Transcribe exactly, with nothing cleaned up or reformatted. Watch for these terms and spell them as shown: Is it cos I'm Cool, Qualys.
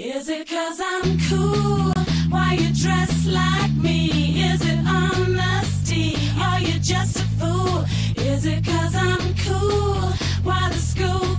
Is it cause I'm cool? Why you dress like me? Is it honesty? Are you just a fool? Is it cause I'm cool? Why the school?